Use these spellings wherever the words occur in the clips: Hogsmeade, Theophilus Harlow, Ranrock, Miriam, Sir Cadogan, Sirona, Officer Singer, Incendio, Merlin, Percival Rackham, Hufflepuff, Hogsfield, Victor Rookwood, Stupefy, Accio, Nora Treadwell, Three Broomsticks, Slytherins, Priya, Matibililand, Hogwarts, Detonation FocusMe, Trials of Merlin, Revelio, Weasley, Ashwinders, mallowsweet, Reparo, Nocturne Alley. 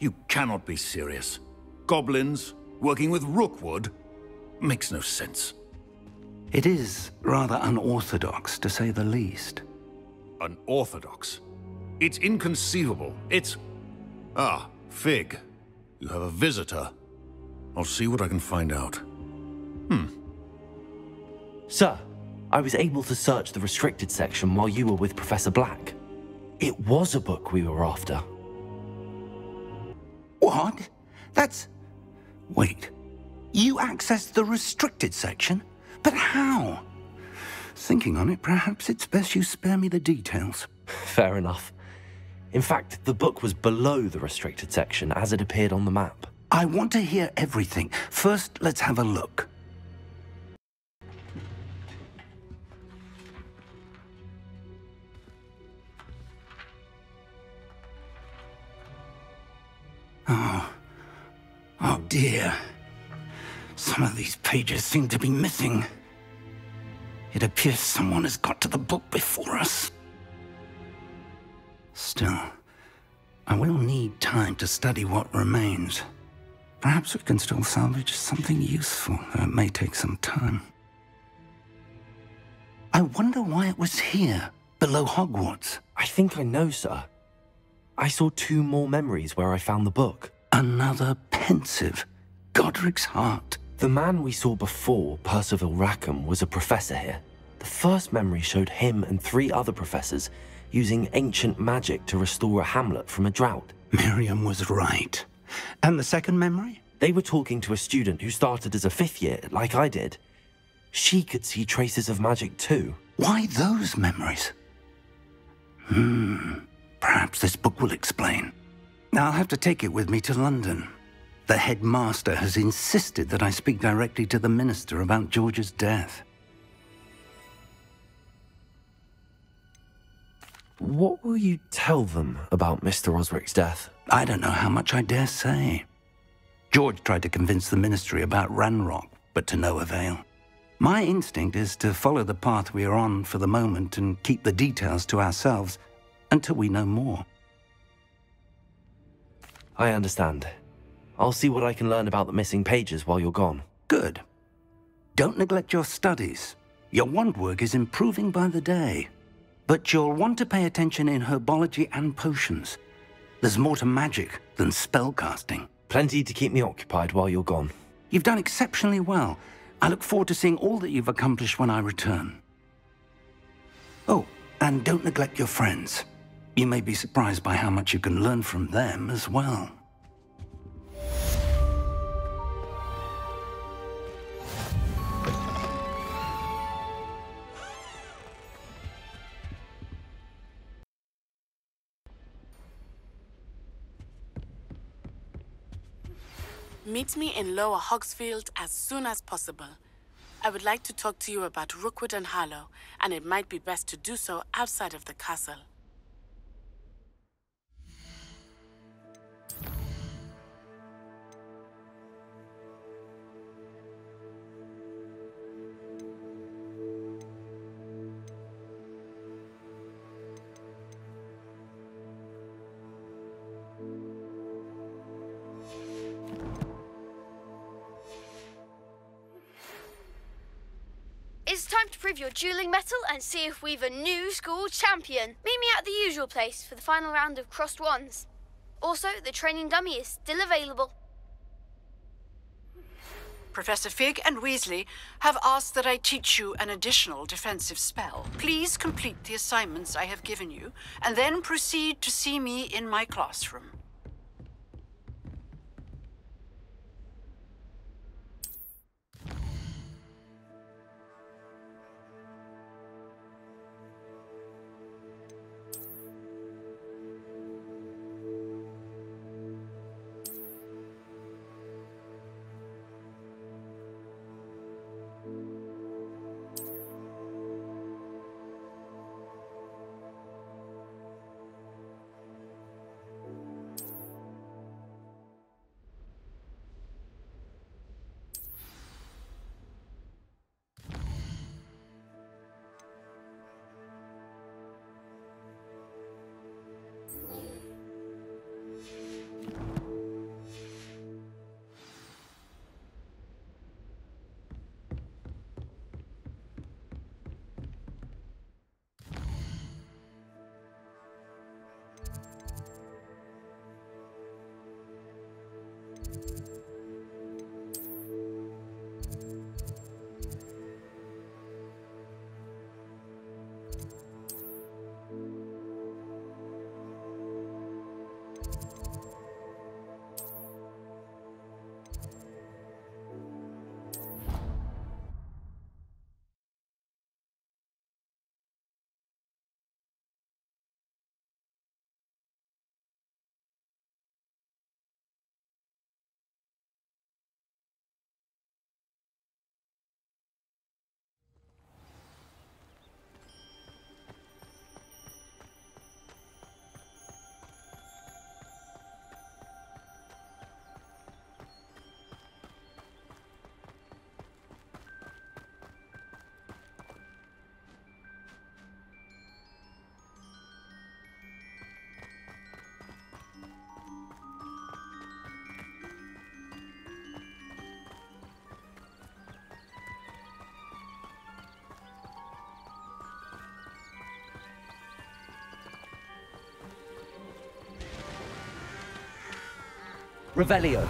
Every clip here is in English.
You cannot be serious. Goblins working with Rookwood? Makes no sense. It is rather unorthodox, to say the least. Unorthodox? It's inconceivable. It's... Ah, Fig. You have a visitor. I'll see what I can find out. Sir, I was able to search the restricted section while you were with Professor Black. It was a book we were after. What? That's... Wait. You accessed the restricted section? But how? Thinking on it, perhaps it's best you spare me the details. Fair enough. In fact, the book was below the restricted section as it appeared on the map. I want to hear everything. First, let's have a look. Oh dear. Some of these pages seem to be missing. It appears someone has got to the book before us. Still, I will need time to study what remains. Perhaps we can still salvage something useful, though it may take some time. I wonder why it was here, below Hogwarts. I think I know, sir. I saw two more memories where I found the book. Another pensive Godric's heart. The man we saw before, Percival Rackham, was a professor here. The first memory showed him and three other professors using ancient magic to restore a hamlet from a drought. Miriam was right. And the second memory? They were talking to a student who started as a fifth year, like I did. She could see traces of magic too. Why those memories? Perhaps this book will explain. I'll have to take it with me to London. The headmaster has insisted that I speak directly to the minister about George's death. What will you tell them about Mr. Osric's death? I don't know how much I dare say. George tried to convince the ministry about Ranrock, but to no avail. My instinct is to follow the path we are on for the moment and keep the details to ourselves until we know more. I understand. I'll see what I can learn about the missing pages while you're gone. Good. Don't neglect your studies. Your wand work is improving by the day. But you'll want to pay attention in herbology and potions. There's more to magic than spellcasting. Plenty to keep me occupied while you're gone. You've done exceptionally well. I look forward to seeing all that you've accomplished when I return. Oh, and don't neglect your friends. You may be surprised by how much you can learn from them as well. Meet me in Lower Hogsfield as soon as possible. I would like to talk to you about Rookwood and Harlow, and it might be best to do so outside of the castle. Prove your dueling metal and see if we've a new school champion. Meet me at the usual place for the final round of crossed wands. Also, the training dummy is still available. Professor Fig and Weasley have asked that I teach you an additional defensive spell. Please complete the assignments I have given you and then proceed to see me in my classroom. Revelio.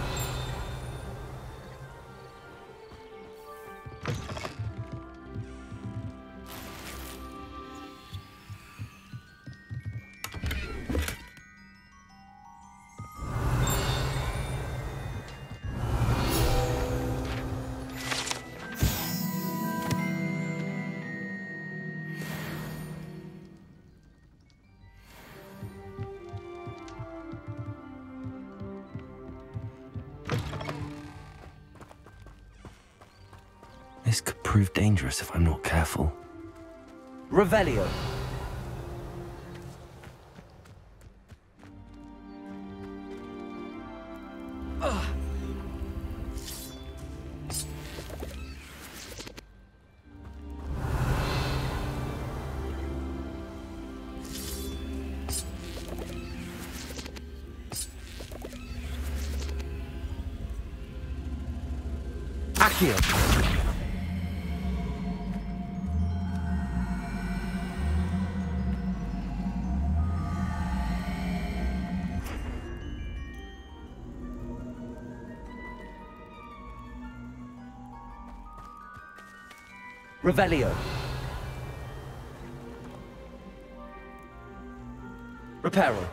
This could prove dangerous if I'm not careful. Revelio. Accio. Revelio. Reparo.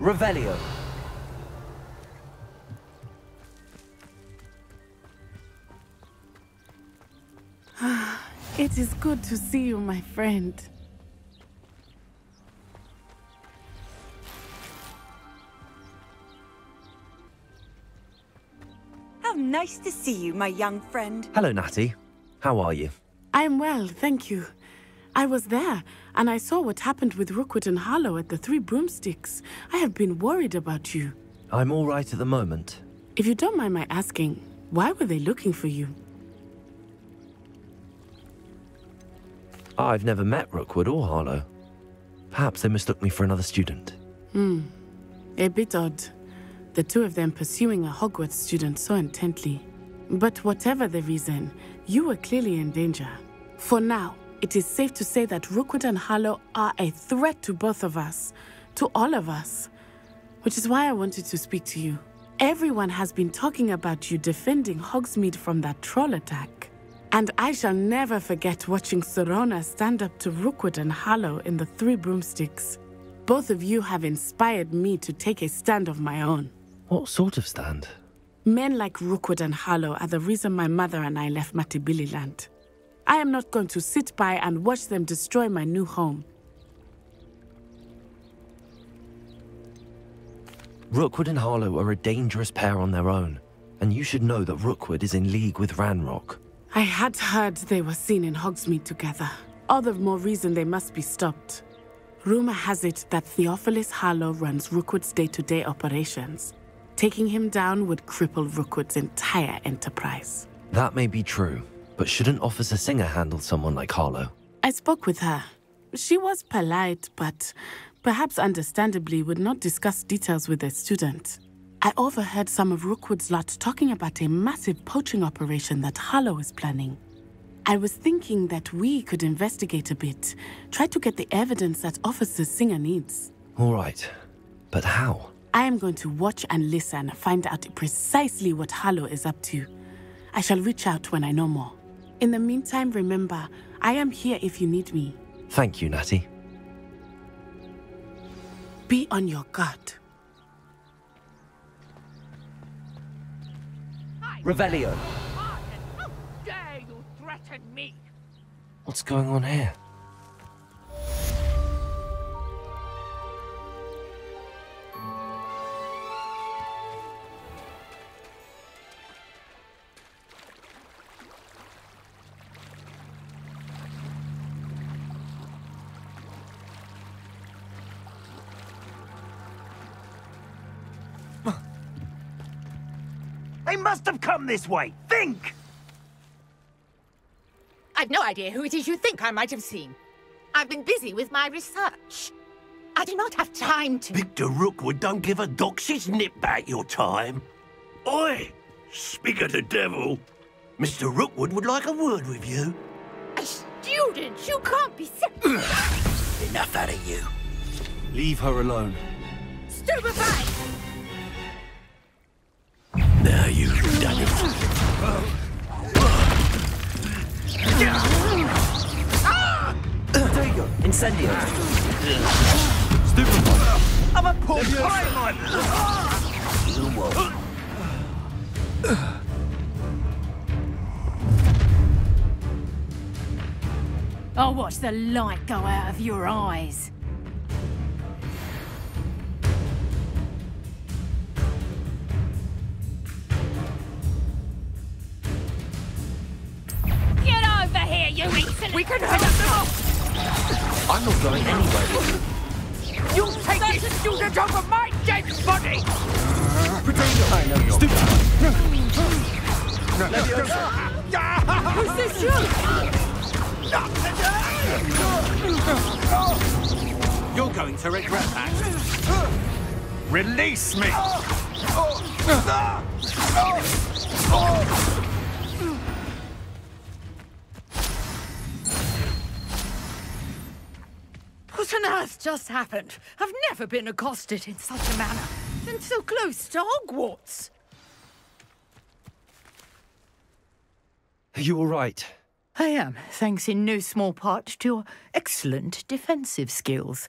Revelio. It is good to see you, my friend. How nice to see you, my young friend. Hello, Natty. How are you? I am well, thank you. I was there, and I saw what happened with Rookwood and Harlow at the Three Broomsticks. I have been worried about you. I'm all right at the moment. If you don't mind my asking, why were they looking for you? I've never met Rookwood or Harlow. Perhaps they mistook me for another student. Hmm. A bit odd. The two of them pursuing a Hogwarts student so intently. But whatever the reason, you were clearly in danger. For now, it is safe to say that Rookwood and Harlow are a threat to both of us, to all of us, which is why I wanted to speak to you. Everyone has been talking about you defending Hogsmeade from that troll attack, and I shall never forget watching Sirona stand up to Rookwood and Harlow in the Three Broomsticks. Both of you have inspired me to take a stand of my own. What sort of stand? Men like Rookwood and Harlow are the reason my mother and I left Matibililand. I am not going to sit by and watch them destroy my new home. Rookwood and Harlow are a dangerous pair on their own, and you should know that Rookwood is in league with Ranrock. I had heard they were seen in Hogsmeade together. All the more reason they must be stopped. Rumor has it that Theophilus Harlow runs Rookwood's day-to-day operations. Taking him down would cripple Rookwood's entire enterprise. That may be true. But shouldn't Officer Singer handle someone like Harlow? I spoke with her. She was polite, but perhaps understandably would not discuss details with a student. I overheard some of Rookwood's lot talking about a massive poaching operation that Harlow is planning. I was thinking that we could investigate a bit, try to get the evidence that Officer Singer needs. All right, but how? I am going to watch and listen, find out precisely what Harlow is up to. I shall reach out when I know more. In the meantime, remember, I am here if you need me. Thank you, Natty. Be on your guard. Revelio. How dare you threaten me? What's going on here? They must have come this way. Think! I've no idea who it is you think I might have seen. I've been busy with my research. I do not have time to... Victor Rookwood, don't give a doxy's nip back your time. Oi! Speak of the devil. Mr. Rookwood would like a word with you. A student? You can't be Enough out of you. Leave her alone. Stupefy! Now you've done it. There you go. Incendio. Stupefy. I'm a poor playman. I'll watch the light go out of your eyes. We can help them off! I'm not going anywhere. You take this student off of my dead body! Stupid! Who's this you? You're going to regret that. Release me! What on earth just happened? I've never been accosted in such a manner, and so close to Hogwarts. Are you all right? I am, thanks in no small part to your excellent defensive skills.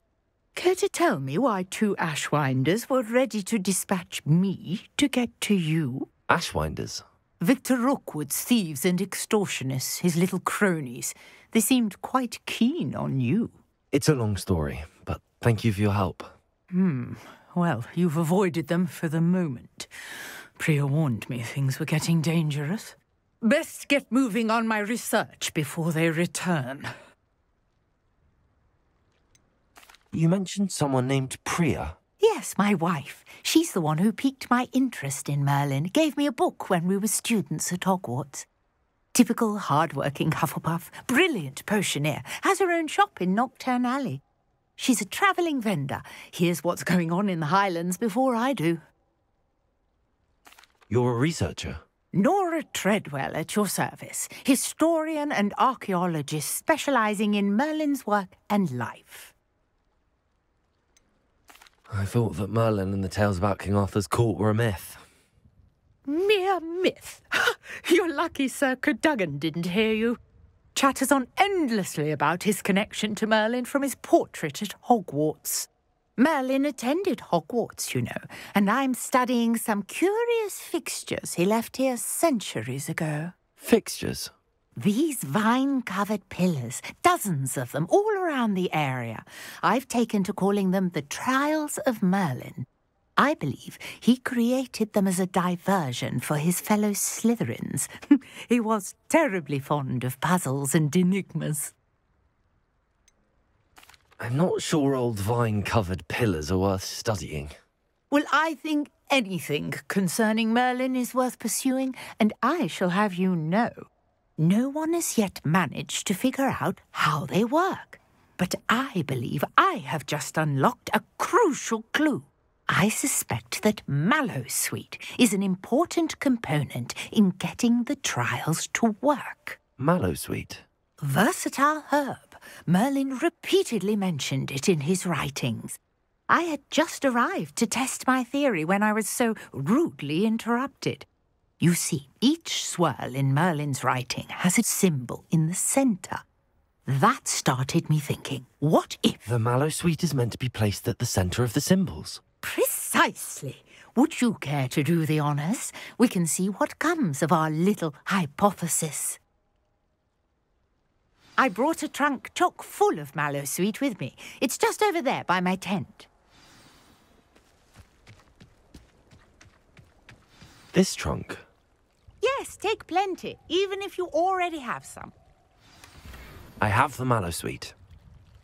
Care to tell me why two Ashwinders were ready to dispatch me to get to you? Ashwinders? Victor Rookwood's thieves and extortionists, his little cronies. They seemed quite keen on you. It's a long story, but thank you for your help. Well, you've avoided them for the moment. Priya warned me things were getting dangerous. Best get moving on my research before they return. You mentioned someone named Priya. Yes, my wife. She's the one who piqued my interest in Merlin, gave me a book when we were students at Hogwarts. Typical hard-working Hufflepuff, brilliant potioneer, has her own shop in Nocturne Alley. She's a travelling vendor. Here's what's going on in the Highlands before I do. You're a researcher? Nora Treadwell at your service, historian and archaeologist specialising in Merlin's work and life. I thought that Merlin and the tales about King Arthur's court were a myth. Mere myth. You're lucky Sir Cadogan didn't hear you. Chatters on endlessly about his connection to Merlin from his portrait at Hogwarts. Merlin attended Hogwarts, you know, and I'm studying some curious fixtures he left here centuries ago. Fixtures? These vine-covered pillars, dozens of them all around the area. I've taken to calling them the Trials of Merlin. I believe he created them as a diversion for his fellow Slytherins. He was terribly fond of puzzles and enigmas. I'm not sure old vine-covered pillars are worth studying. Well, I think anything concerning Merlin is worth pursuing, and I shall have you know. No one has yet managed to figure out how they work. But I believe I have just unlocked a crucial clue. I suspect that mallowsweet is an important component in getting the trials to work. Mallowsweet? Versatile herb. Merlin repeatedly mentioned it in his writings. I had just arrived to test my theory when I was so rudely interrupted. You see, each swirl in Merlin's writing has a symbol in the centre. That started me thinking, what if... The mallowsweet is meant to be placed at the centre of the symbols. Precisely. Would you care to do the honours? We can see what comes of our little hypothesis. I brought a trunk chock full of mallowsweet with me. It's just over there by my tent. This trunk? Yes, take plenty, even if you already have some. I have the mallowsweet.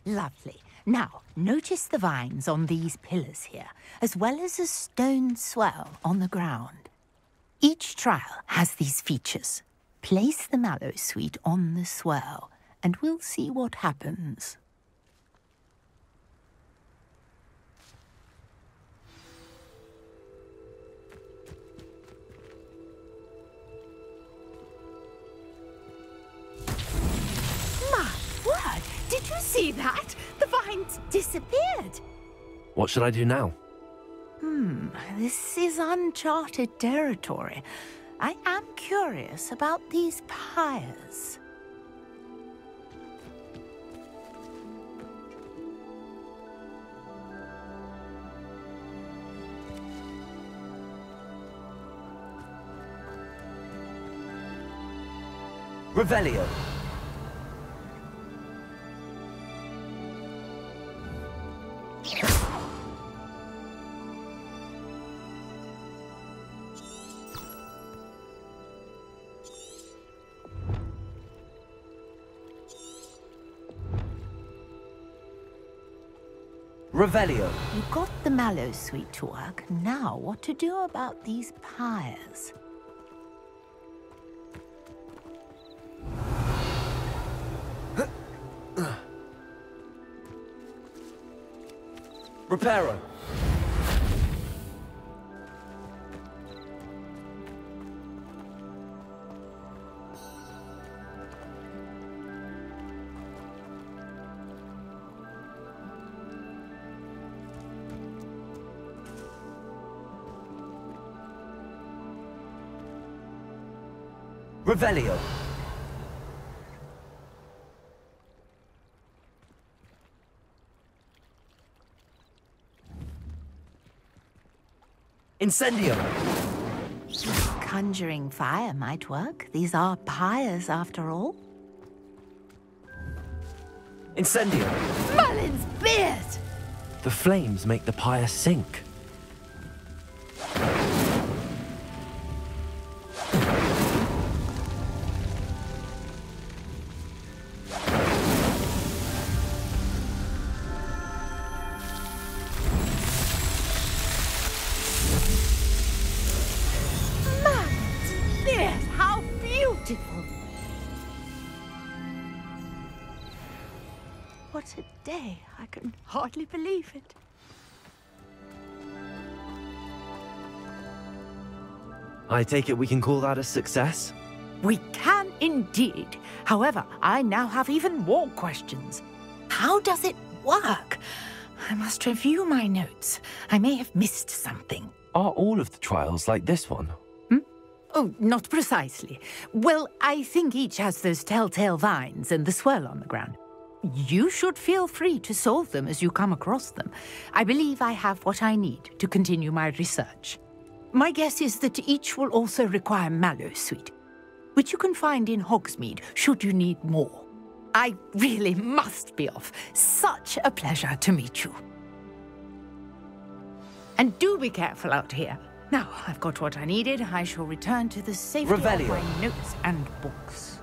Lovely. Now, notice the vines on these pillars here, as well as a stone swirl on the ground. Each trial has these features. Place the mallow sweet on the swirl, and we'll see what happens. My word! Did you see that? The vines disappeared! What should I do now? This is uncharted territory. I am curious about these pyres. Revelio. Revelio. You got the mallow sweet to work. Now, what to do about these pyres? Reparo. Revelio. Incendio. Conjuring fire might work. These are pyres after all. Incendio. Merlin's beard! The flames make the pyre sink. Hardly believe it. I take it we can call that a success? We can indeed. However, I now have even more questions. How does it work? I must review my notes. I may have missed something. Are all of the trials like this one? Oh, not precisely. Well, I think each has those telltale vines and the swirl on the ground. You should feel free to solve them as you come across them. I believe I have what I need to continue my research. My guess is that each will also require mallow sweet, which you can find in Hogsmeade should you need more. I really must be off. Such a pleasure to meet you. And do be careful out here. Now I've got what I needed, I shall return to the safety of my notes and books.